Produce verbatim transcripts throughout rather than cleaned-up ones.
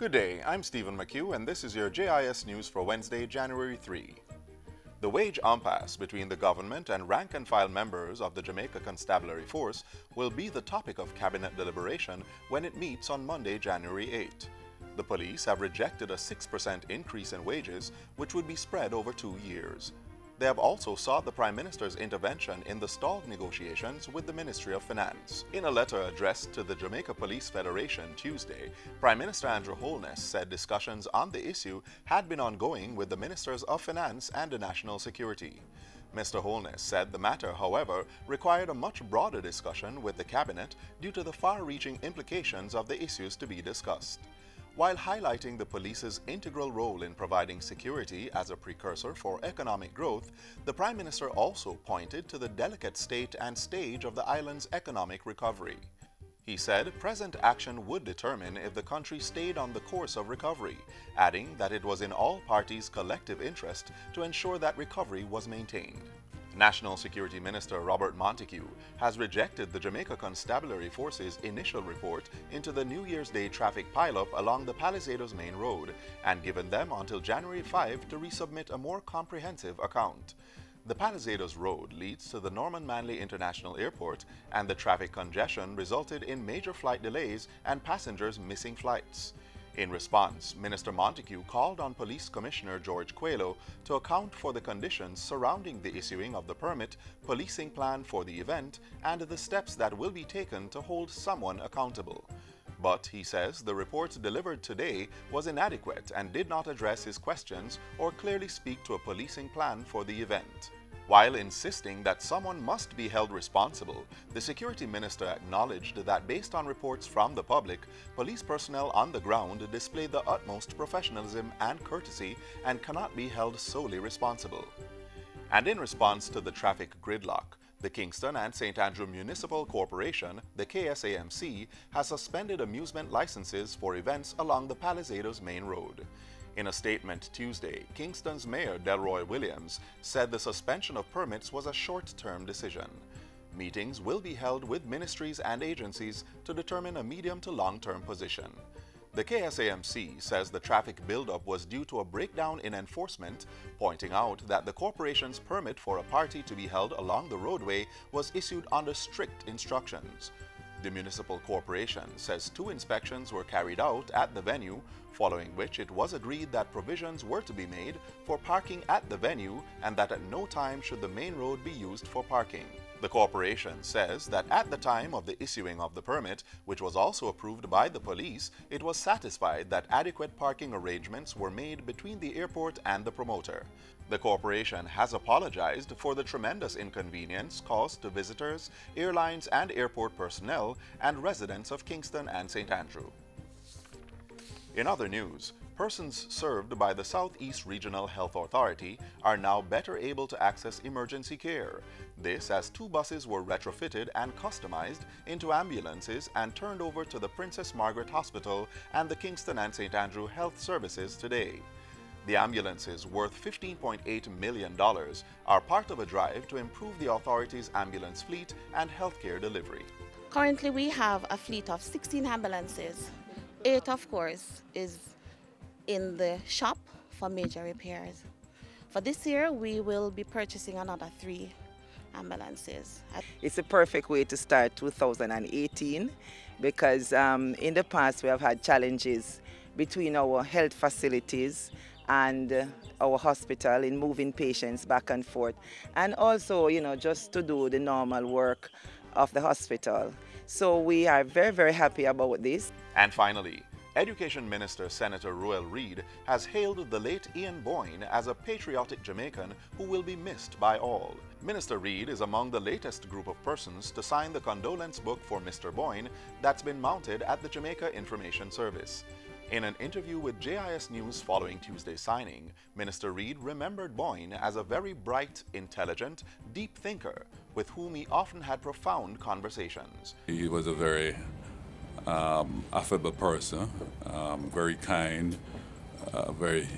Good day, I'm Stephen McHugh and this is your J I S News for Wednesday, January third. The wage impasse between the government and rank-and-file members of the Jamaica Constabulary Force will be the topic of Cabinet deliberation when it meets on Monday, January eighth. The police have rejected a six percent increase in wages, which would be spread over two years. They have also sought the Prime Minister's intervention in the stalled negotiations with the Ministry of Finance. In a letter addressed to the Jamaica Police Federation Tuesday, Prime Minister Andrew Holness said discussions on the issue had been ongoing with the Ministers of Finance and the National Security. Mister Holness said the matter, however, required a much broader discussion with the Cabinet due to the far-reaching implications of the issues to be discussed. While highlighting the police's integral role in providing security as a precursor for economic growth, the Prime Minister also pointed to the delicate state and stage of the island's economic recovery. He said present action would determine if the country stayed on the course of recovery, adding that it was in all parties' collective interest to ensure that recovery was maintained. National Security Minister Robert Montague has rejected the Jamaica Constabulary Force's initial report into the New Year's Day traffic pileup along the Palisados Main Road and given them until January fifth to resubmit a more comprehensive account. The Palisados Road leads to the Norman Manley International Airport, and the traffic congestion resulted in major flight delays and passengers missing flights. In response, Minister Montague called on Police Commissioner George Coelho to account for the conditions surrounding the issuing of the permit, policing plan for the event, and the steps that will be taken to hold someone accountable. But, he says, the report delivered today was inadequate and did not address his questions or clearly speak to a policing plan for the event. While insisting that someone must be held responsible, the Security Minister acknowledged that based on reports from the public, police personnel on the ground displayed the utmost professionalism and courtesy and cannot be held solely responsible. And in response to the traffic gridlock, the Kingston and Saint Andrew Municipal Corporation, the K S A M C, has suspended amusement licenses for events along the Palisados Main Road. In a statement Tuesday, Kingston's Mayor Delroy Williams said the suspension of permits was a short-term decision. Meetings will be held with ministries and agencies to determine a medium to long-term position. The K S A M C says the traffic buildup was due to a breakdown in enforcement, pointing out that the corporation's permit for a party to be held along the roadway was issued under strict instructions. The municipal corporation says two inspections were carried out at the venue, following which it was agreed that provisions were to be made for parking at the venue and that at no time should the main road be used for parking. The corporation says that at the time of the issuing of the permit, which was also approved by the police, it was satisfied that adequate parking arrangements were made between the airport and the promoter. The corporation has apologized for the tremendous inconvenience caused to visitors, airlines and airport personnel, and residents of Kingston and Saint Andrew. In other news, persons served by the Southeast Regional Health Authority are now better able to access emergency care. This as two buses were retrofitted and customized into ambulances and turned over to the Princess Margaret Hospital and the Kingston and Saint Andrew Health Services today. The ambulances, worth fifteen point eight million dollars, are part of a drive to improve the authority's ambulance fleet and healthcare delivery. Currently, we have a fleet of sixteen ambulances. Eight, of course, is in the shop for major repairs. For this year, we will be purchasing another three ambulances. It's a perfect way to start two thousand eighteen because um, in the past we have had challenges between our health facilities and our hospital in moving patients back and forth, and also, you know, just to do the normal work of the hospital. So we are very, very happy about this. And finally, Education Minister Senator Ruel Reid has hailed the late Ian Boyne as a patriotic Jamaican who will be missed by all. Minister Reid is among the latest group of persons to sign the condolence book for Mister Boyne that's been mounted at the Jamaica Information Service. In an interview with J I S News following Tuesday's signing, Minister Reid remembered Boyne as a very bright, intelligent, deep thinker with whom he often had profound conversations. He was a very um, affable person, um, very kind, uh, very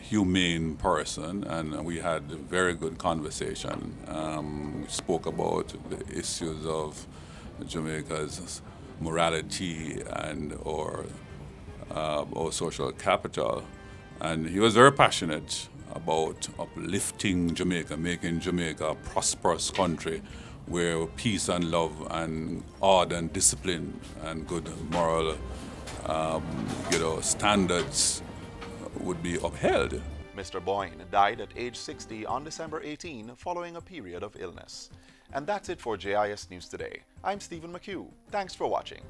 humane person, and we had a very good conversation. Um, we spoke about the issues of Jamaica's morality and or Uh, job, our social capital. And he was very passionate about uplifting Jamaica, making Jamaica a prosperous country where peace and love and order and discipline and good moral um, you know, standards would be upheld. Mister Boyne died at age sixty on December eighteenth following a period of illness. And that's it for J I S News Today. I'm Stephen McHugh. Thanks for watching.